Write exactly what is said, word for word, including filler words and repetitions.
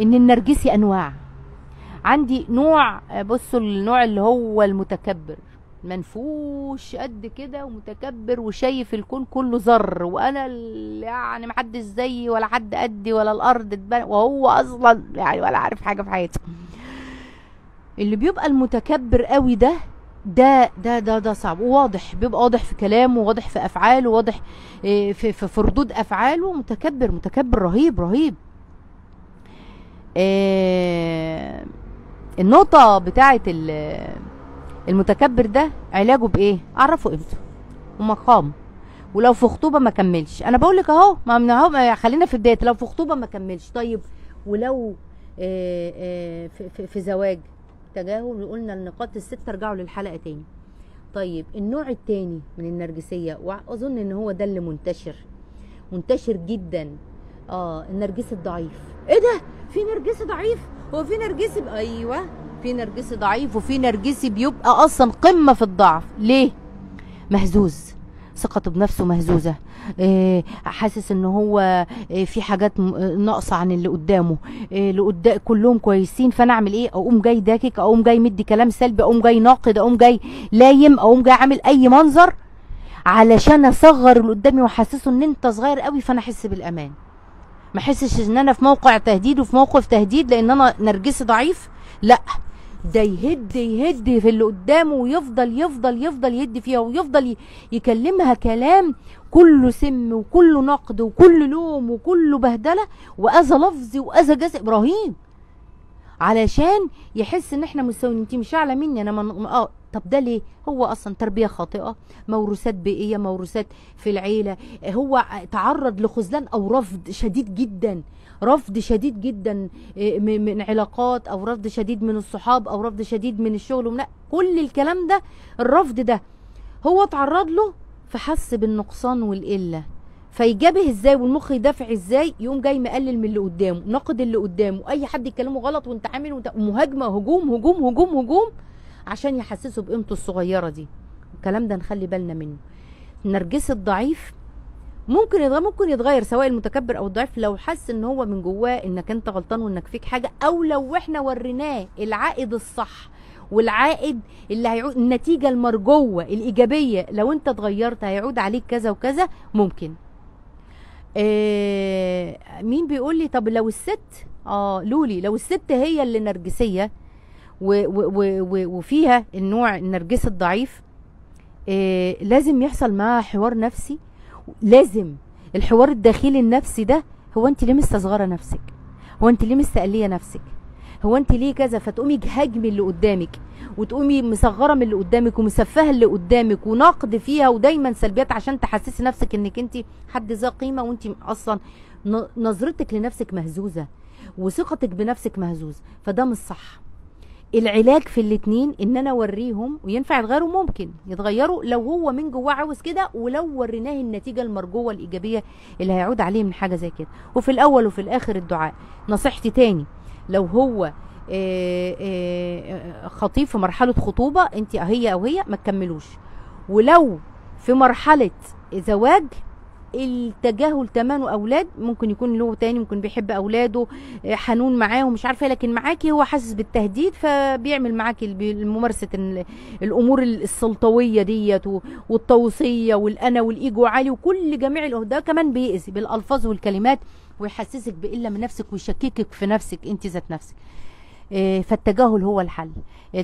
ان النرجسي انواع. عندي نوع، بصوا النوع اللي هو المتكبر، منفوش قد كده ومتكبر وشايف الكون كله ذر، وانا يعني محدش زيي ولا حد قدي ولا الارض اتبنت، وهو اصلا يعني ولا عارف حاجه في حياته. اللي بيبقى المتكبر قوي ده ده ده ده ده صعب، وواضح، بيبقى واضح في كلامه، واضح في افعاله، واضح في في, في ردود افعاله. متكبر متكبر رهيب رهيب. آه النقطه بتاعه المتكبر ده علاجه بايه؟ اعرفه قيمته ومقامه، ولو في خطوبه ما كملش. انا بقول لك اهو، ما اهو خلينا في بدايه، لو في خطوبه ما كملش. طيب ولو آه آه في, في, في زواج تجاهل، وقلنا النقاط الستة، ارجعوا للحلقة تاني. طيب النوع التاني من النرجسية، واظن ان هو ده اللي منتشر منتشر جدا، اه النرجسي الضعيف. ايه ده؟ في نرجسي ضعيف؟ هو في نرجسي ب... ايوه، في نرجسي ضعيف، وفي نرجسي بيبقى اصلا قمة في الضعف. ليه؟ مهزوز، ثقته بنفسه مهزوزه، إيه، حاسس ان هو إيه في حاجات ناقصه عن اللي قدامه، إيه اللي قدام كلهم كويسين، فانا اعمل ايه؟ اقوم جاي داكك، اقوم جاي مدي كلام سلبي، اقوم جاي ناقد، اقوم جاي لايم، اقوم جاي عامل اي منظر علشان اصغر اللي قدامي واحسسه ان انت صغير قوي، فانا احس بالامان، ما احسش ان انا في موقع تهديد وفي موقف تهديد لان انا نرجسي ضعيف. لا، ده يهد يهد في اللي قدامه، ويفضل يفضل يفضل يهد فيها، ويفضل يكلمها كلام كله سم وكله نقد وكله لوم وكله بهدله واذى لفظي واذى جسدي رهيب، علشان يحس ان احنا مستويين، انت مش اعلى مني انا من... اه طب ده ليه؟ هو اصلا تربيه خاطئه، موروثات بيئيه، موروثات في العيله، هو تعرض لخذلان او رفض شديد جدا، رفض شديد جدا من علاقات، او رفض شديد من الصحاب، او رفض شديد من الشغل، ومن كل الكلام ده، الرفض ده هو اتعرض له فحس بالنقصان والقله، فيجابه ازاي والمخ يدافع ازاي؟ يقوم جاي مقلل من اللي قدامه، ناقد اللي قدامه، اي حد يكلمه غلط وانت عامل وانت مهاجمه، هجوم هجوم هجوم هجوم عشان يحسسه بقيمته الصغيره دي. الكلام ده نخلي بالنا منه. النرجسي الضعيف ممكن يتغير، ممكن يتغير سواء المتكبر او الضعيف، لو حس ان هو من جواه انك انت غلطان وانك فيك حاجه، او لو احنا وريناه العائد الصح والعائد اللي هيعود، النتيجه المرجوه الايجابيه، لو انت اتغيرت هيعود عليك كذا وكذا. ممكن آه مين بيقول لي طب لو الست، اه لولي، لو الست هي اللي نرجسيه و و و وفيها النوع النرجسي الضعيف، آه لازم يحصل معاها حوار نفسي، لازم الحوار الداخلي النفسي ده، هو انت ليه مستصغره نفسك؟ هو انت ليه مستقليه نفسك؟ هو انت ليه كذا؟ فتقومي هاجمي اللي قدامك، وتقومي مصغره من اللي قدامك، ومسفهه اللي قدامك، ونقد فيها، ودايما سلبيات، عشان تحسسي نفسك انك انت حد ذا قيمه، وانت اصلا نظرتك لنفسك مهزوزه، وثقتك بنفسك مهزوزه، فده مش صح. العلاج في الاتنين ان انا اوريهم، وينفع يتغيروا، ممكن يتغيروا لو هو من جواه عاوز كده، ولو وريناه النتيجه المرجوه الايجابيه اللي هيعود عليه من حاجه زي كده. وفي الاول وفي الاخر الدعاء. نصيحتي تاني، لو هو خطيب في مرحله خطوبه، انت هي او هي ما تكملوش، ولو في مرحله زواج، التجاهل تمانه اولاد، ممكن يكون له تاني، ممكن بيحب اولاده، حنون معاهم، مش عارفه، لكن معاكي هو حاسس بالتهديد، فبيعمل معاكي ممارسه الامور السلطويه ديت والطوسيه والانا والايجو عالي وكل جميع ده، كمان بيأذي بالالفاظ والكلمات، ويحسسك بقله من نفسك، ويشككك في نفسك انت ذات نفسك. فالتجاهل هو الحل.